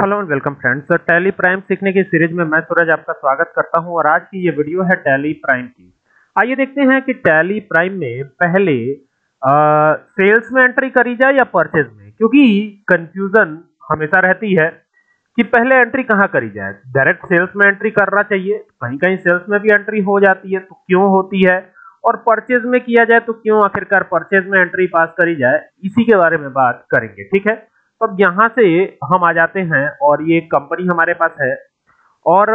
Hello and welcome friends. Tally Prime सीखने की series में मैं सूरज आपका स्वागत करता हूं और आज की ये वीडियो है टैली प्राइम की। आइए देखते हैं कि टैली प्राइम में पहले सेल्स में एंट्री करी जाए या परचेज में, क्योंकि कंफ्यूजन हमेशा रहती है कि पहले एंट्री कहां करी जाए। डायरेक्ट सेल्स में एंट्री करना चाहिए, कहीं कहीं सेल्स में भी एंट्री हो जाती है तो क्यों होती है, और परचेज में किया जाए तो क्यों आखिरकार परचेज में एंट्री पास करी जाए, इसी के बारे में बात करेंगे। ठीक है, अब यहाँ से हम आ जाते हैं और ये कंपनी हमारे पास है और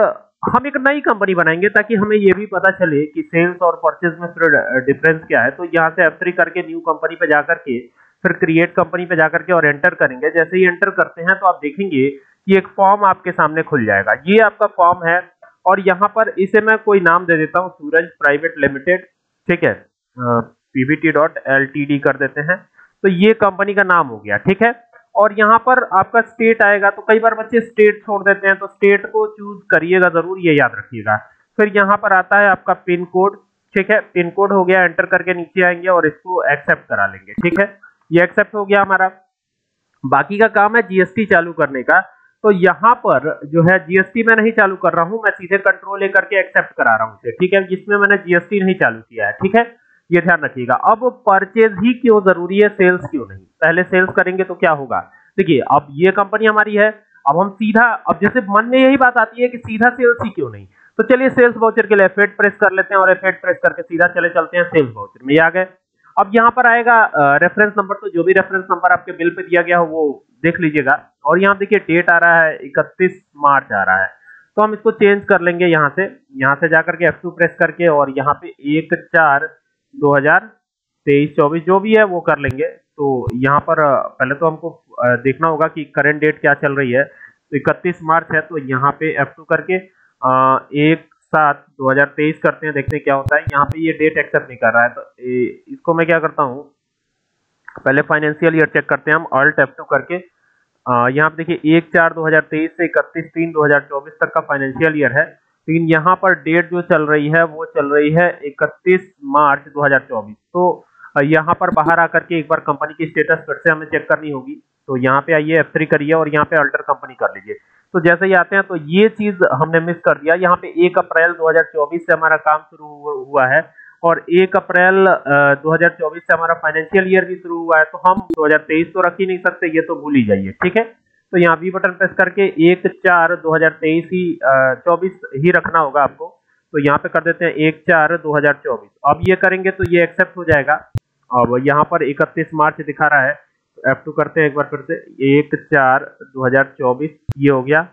हम एक नई कंपनी बनाएंगे ताकि हमें ये भी पता चले कि सेल्स और परचेज में फिर डिफरेंस क्या है। तो यहाँ से F3 करके न्यू कंपनी पे जाकर के फिर क्रिएट कंपनी पे जाकर के और एंटर करेंगे। जैसे ही एंटर करते हैं तो आप देखेंगे कि एक फॉर्म आपके सामने खुल जाएगा। ये आपका फॉर्म है और यहाँ पर इसे मैं कोई नाम दे देता हूँ, सूरज प्राइवेट लिमिटेड। ठीक है, PBT.LTD कर देते हैं, तो ये कंपनी का नाम हो गया। ठीक है, और यहाँ पर आपका स्टेट आएगा। तो कई बार बच्चे स्टेट छोड़ देते हैं, तो स्टेट को चूज करिएगा जरूर, ये याद रखिएगा। फिर यहाँ पर आता है आपका पिन कोड। ठीक है, पिन कोड हो गया, एंटर करके नीचे आएंगे और इसको एक्सेप्ट करा लेंगे। ठीक है, ये एक्सेप्ट हो गया हमारा। बाकी का काम है जीएसटी चालू करने का। तो यहाँ पर जो है जीएसटी मैं नहीं चालू कर रहा हूँ, मैं सीधे कंट्रोल ए करके एक्सेप्ट करा रहा हूँ। ठीक है, जिसमें मैंने जीएसटी नहीं चालू किया है। ठीक है, ये ध्यान रखिएगा। अब परचेज ही क्यों जरूरी है, सेल्स क्यों नहीं? पहले सेल्स करेंगे तो क्या होगा? देखिए, अब ये कंपनी हमारी है, अब हम सीधा, अब जैसे मन में यही बात आती है कि सीधा सेल्स ही क्यों नहीं, तो चलिए सेल्स वाउचर के लिए F8 प्रेस कर लेते हैं और F8 प्रेस करके सीधा चले चलते हैं सेल्स वाउचर में। ये आ गए। अब यहाँ पर आएगा रेफरेंस नंबर, तो जो भी रेफरेंस नंबर आपके बिल पे दिया गया हो वो देख लीजिएगा। और यहाँ देखिए डेट आ रहा है 31 मार्च आ रहा है, तो हम इसको चेंज कर लेंगे। यहाँ से जाकर के F2 प्रेस करके और यहाँ पे 1/4/2023-24 जो भी है वो कर लेंगे। तो यहाँ पर पहले तो हमको देखना होगा कि करंट डेट क्या चल रही है। तो 31 मार्च है, तो यहाँ पे F2 करके 1/7/2023 करते हैं, देखते हैं क्या होता है। यहाँ पे ये डेट एक्सेप्ट नहीं कर रहा है, तो इसको मैं क्या करता हूँ, पहले फाइनेंशियल ईयर चेक करते हैं हम। Alt F2 करके यहाँ पे देखिए 1/4/2023 से 31/3/2024 तक का फाइनेंशियल ईयर है, लेकिन यहाँ पर डेट जो चल रही है वो चल रही है 31 मार्च 2024। तो यहाँ पर बाहर आकर के एक बार कंपनी की स्टेटस फिर से हमें चेक करनी होगी। तो यहाँ पे आइए, F3 करिए और यहाँ पे अल्टर कंपनी कर लीजिए। तो जैसे ही आते हैं तो ये चीज़ हमने मिस कर दिया। यहाँ पे 1 अप्रैल 2024 से हमारा काम शुरू हुआ है और 1 अप्रैल 2024 से हमारा फाइनेंशियल ईयर भी शुरू हुआ है, तो हम 2023 तो रख ही नहीं सकते, ये तो भूल ही जाइए। ठीक है, तो यहाँ भी बटन प्रेस करके 1/4/2023 ही 24 ही रखना होगा आपको। तो यहाँ पे कर देते हैं 1/4/2024। अब ये करेंगे तो ये एक्सेप्ट हो जाएगा। अब यहाँ पर 31 मार्च दिखा रहा है, तो F2 करते हैं एक बार फिर से 1/4/2024, ये हो गया।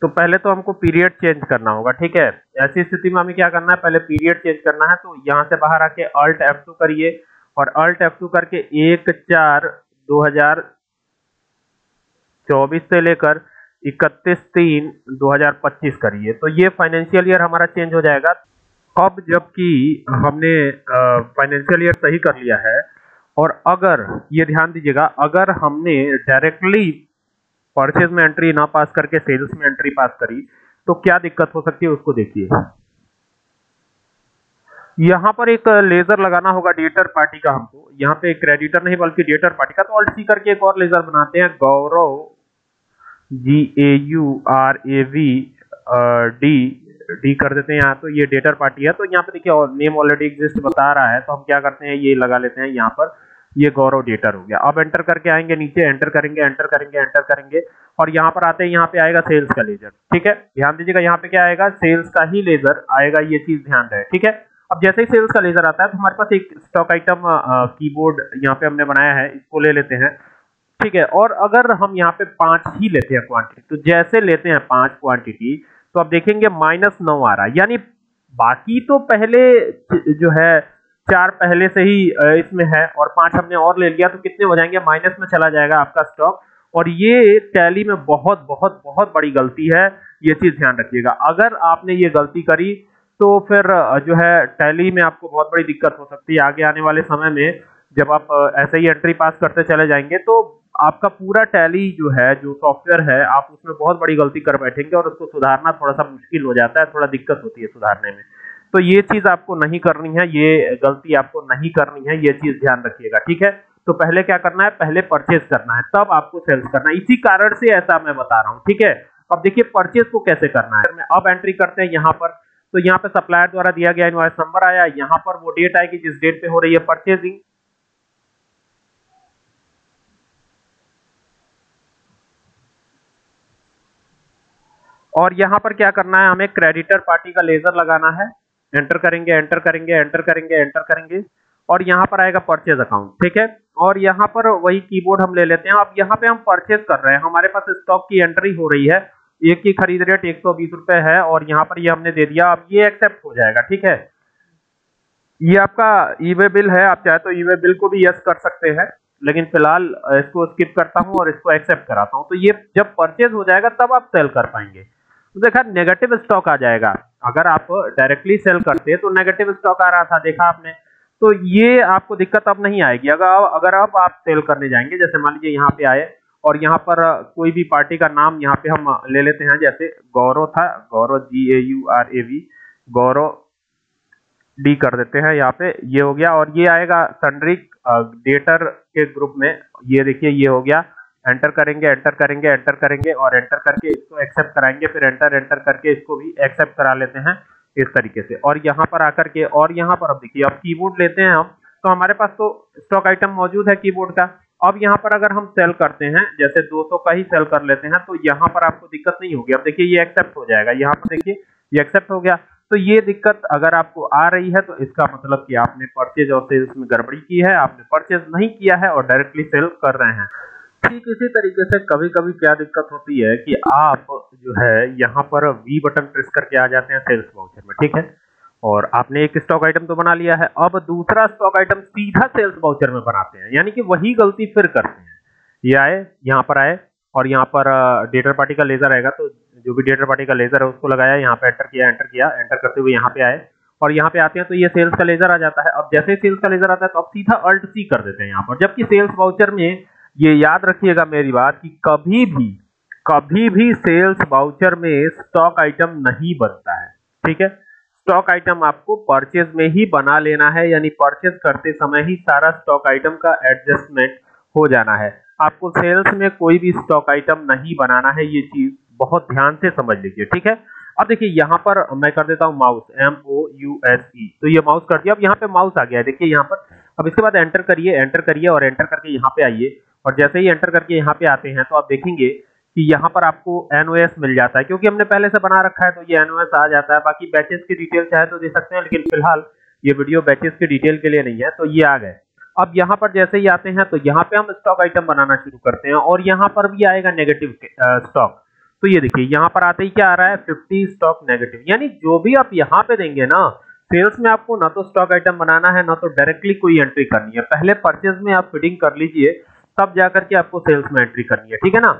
तो पहले तो हमको पीरियड चेंज करना होगा। ठीक है, ऐसी स्थिति में हमें क्या करना है, पहले पीरियड चेंज करना है। तो यहाँ से बाहर आके Alt F2 करिए और Alt F2 करके 1/4/2024 से लेकर 31/3/2025 करिए, तो ये फाइनेंशियल ईयर हमारा चेंज हो जाएगा। अब जबकि हमने फाइनेंशियल ईयर सही कर लिया है, और अगर ये ध्यान दीजिएगा, अगर हमने डायरेक्टली परचेज में एंट्री ना पास करके सेल्स में एंट्री पास करी तो क्या दिक्कत हो सकती है, उसको देखिए। यहाँ पर एक लेजर लगाना होगा डेटर पार्टी का हमको, यहाँ पे क्रेडिटर नहीं बल्कि डेटर पार्टी का। तो Alt C करके एक और लेजर बनाते हैं, गौरव GAURAV D कर देते हैं यहाँ। तो ये डेटर पार्टी है, तो यहाँ पे देखिए और नेम ऑलरेडी एग्जिस्ट बता रहा है, तो हम क्या करते हैं ये लगा लेते हैं यहाँ पर, ये गौरव डेटर हो गया। अब एंटर करके आएंगे नीचे, एंटर करेंगे और यहाँ पर आते हैं, यहाँ पे आएगा सेल्स का लेजर। ठीक है, ध्यान दीजिएगा यहाँ पे क्या आएगा, सेल्स का ही लेजर आएगा, ये चीज ध्यान रहे। ठीक है, अब जैसे ही सेल्स का लेजर आता है तो हमारे पास एक स्टॉक आइटम कीबोर्ड यहाँ पे हमने बनाया है, इसको ले लेते हैं। ठीक है, और अगर हम यहाँ पे 5 ही लेते हैं क्वांटिटी, तो जैसे लेते हैं 5 क्वांटिटी, तो आप देखेंगे -9 आ रहा है, यानी बाकी तो पहले जो है 4 पहले से ही इसमें है और 5 हमने और ले लिया, तो कितने हो जाएंगे, माइनस में चला जाएगा आपका स्टॉक। और ये टैली में बहुत बहुत बहुत बड़ी गलती है, ये चीज ध्यान रखिएगा। अगर आपने ये गलती करी तो फिर जो है टैली में आपको बहुत बड़ी दिक्कत हो सकती है आगे आने वाले समय में। जब आप ऐसे ही एंट्री पास करते चले जाएंगे तो आपका पूरा टैली जो है, जो सॉफ्टवेयर है, आप उसमें बहुत बड़ी गलती कर बैठेंगे और उसको सुधारना थोड़ा सा मुश्किल हो जाता है, थोड़ा दिक्कत होती है सुधारने में। तो ये चीज़ आपको नहीं करनी है, ये गलती आपको नहीं करनी है, ये चीज़ ध्यान रखिएगा। ठीक है, तो पहले क्या करना है, पहले परचेज करना है तब आपको सेल्स करना है। इसी कारण से ऐसा मैं बता रहा हूं, ठीक है। अब देखिए परचेज को कैसे करना है। अब एंट्री करते हैं यहाँ पर, तो यहाँ पे सप्लायर द्वारा दिया गया इनवॉइस नंबर आया, यहाँ पर वो डेट आएगी जिस डेट पे हो रही है परचेजिंग। और यहाँ पर क्या करना है, हमें क्रेडिटर पार्टी का लेजर लगाना है। एंटर करेंगे, एंटर करेंगे, एंटर करेंगे, एंटर करेंगे और यहाँ पर आएगा परचेज अकाउंट, ठीक है। और यहाँ पर वही कीबोर्ड हम ले लेते हैं। अब यहाँ पे हम परचेज कर रहे हैं, हमारे पास स्टॉक की एंट्री हो रही है, एक की खरीद रेट 120 रुपए है और यहाँ पर ये हमने दे दिया। अब ये एक्सेप्ट हो जाएगा, ठीक है। ये आपका ईवे बिल है, आप चाहे तो ईवे बिल को भी यस कर सकते हैं, लेकिन फिलहाल इसको स्किप करता हूँ और इसको एक्सेप्ट कराता हूँ। तो ये जब परचेज हो जाएगा तब आप सेल कर पाएंगे। तो देखा नेगेटिव स्टॉक आ जाएगा, अगर आप डायरेक्टली सेल करते हैं तो नेगेटिव स्टॉक आ रहा था, देखा आपने। तो ये आपको दिक्कत अब नहीं आएगी। अगर अब आप सेल करने जाएंगे, जैसे मान लीजिए यहाँ पे आए और यहाँ पर कोई भी पार्टी का नाम यहाँ पे हम ले लेते हैं, जैसे गौरव था, गौरव GAURAV, गौरव डी कर देते हैं यहाँ पे, ये हो गया। और ये आएगा संड्रिक डेटर के ग्रुप में, ये देखिए ये हो गया। एंटर करेंगे, एंटर करेंगे, एंटर करेंगे और एंटर करके इसको एक्सेप्ट कराएंगे, फिर एंटर एंटर करके इसको भी एक्सेप्ट करा लेते हैं इस तरीके से। और यहाँ पर आकर के और यहाँ पर अब देखिए, अब कीबोर्ड लेते हैं हम, तो हमारे पास तो स्टॉक आइटम मौजूद है कीबोर्ड का। अब यहाँ पर अगर हम सेल करते हैं, जैसे 200 का ही सेल कर लेते हैं, तो यहाँ पर आपको दिक्कत नहीं होगी। अब देखिए ये एक्सेप्ट हो जाएगा, यहाँ पर देखिए ये एक्सेप्ट हो गया। तो ये दिक्कत अगर आपको आ रही है तो इसका मतलब कि आपने परचेज और सेल्स में गड़बड़ी की है, आपने परचेज नहीं किया है और डायरेक्टली सेल कर रहे हैं। ठीक इसी तरीके से कभी कभी क्या दिक्कत होती है कि आप जो है यहाँ पर वी बटन प्रेस करके आ जाते हैं सेल्स वाउचर में, ठीक है। और आपने एक स्टॉक आइटम तो बना लिया है, अब दूसरा स्टॉक आइटम सीधा सेल्स वाउचर में बनाते हैं, यानी कि वही गलती फिर करते हैं। ये आए, यहाँ पर आए और यहाँ पर डेटर पार्टी का लेजर आएगा, तो जो भी डेटर पार्टी का लेजर है उसको लगाया, यहाँ पे एंटर किया, एंटर किया, एंटर करते हुए यहाँ पे आए और यहाँ पे आते हैं तो ये सेल्स का लेजर आ जाता है। अब जैसे ही सेल्स का लेजर आता है तो अब सीधा अल्ट सी कर देते हैं यहाँ पर, जबकि सेल्स वाउचर में ये याद रखिएगा मेरी बात कि कभी भी सेल्स वाउचर में स्टॉक आइटम नहीं बनता है, ठीक है। स्टॉक आइटम आपको परचेज में ही बना लेना है, यानी परचेज करते समय ही सारा स्टॉक आइटम का एडजस्टमेंट हो जाना है। आपको सेल्स में कोई भी स्टॉक आइटम नहीं बनाना है, ये चीज बहुत ध्यान से समझ लीजिए, ठीक है। अब देखिए यहाँ पर मैं कर देता हूँ माउस MOUSE, तो ये माउस कर दिया। अब यहाँ पे माउस आ गया है, देखिए यहाँ पर। अब इसके बाद एंटर करिए, एंटर करिए और एंटर करके यहाँ पे आइए और जैसे ही एंटर करके यहाँ पे आते हैं तो आप देखेंगे कि यहाँ पर आपको NOS मिल जाता है, क्योंकि हमने पहले से बना रखा है तो ये NOS आ जाता है। बाकी बैचेस की डिटेल चाहे तो दे सकते हैं, लेकिन फिलहाल ये वीडियो बैचेस की डिटेल के लिए नहीं है, तो ये आ गए। अब यहाँ पर जैसे ही आते हैं तो यहाँ पे हम स्टॉक आइटम बनाना शुरू करते हैं और यहाँ पर भी आएगा नेगेटिव स्टॉक। तो ये देखिए यहाँ पर आते ही क्या आ रहा है, 50 स्टॉक नेगेटिव, यानी जो भी आप यहाँ पे देंगे ना सेल्स में, आपको ना तो स्टॉक आइटम बनाना है ना तो डायरेक्टली कोई एंट्री करनी है। पहले परचेज में आप फीडिंग कर लीजिए, तब जाकर के आपको सेल्स में एंट्री करनी है, ठीक है ना।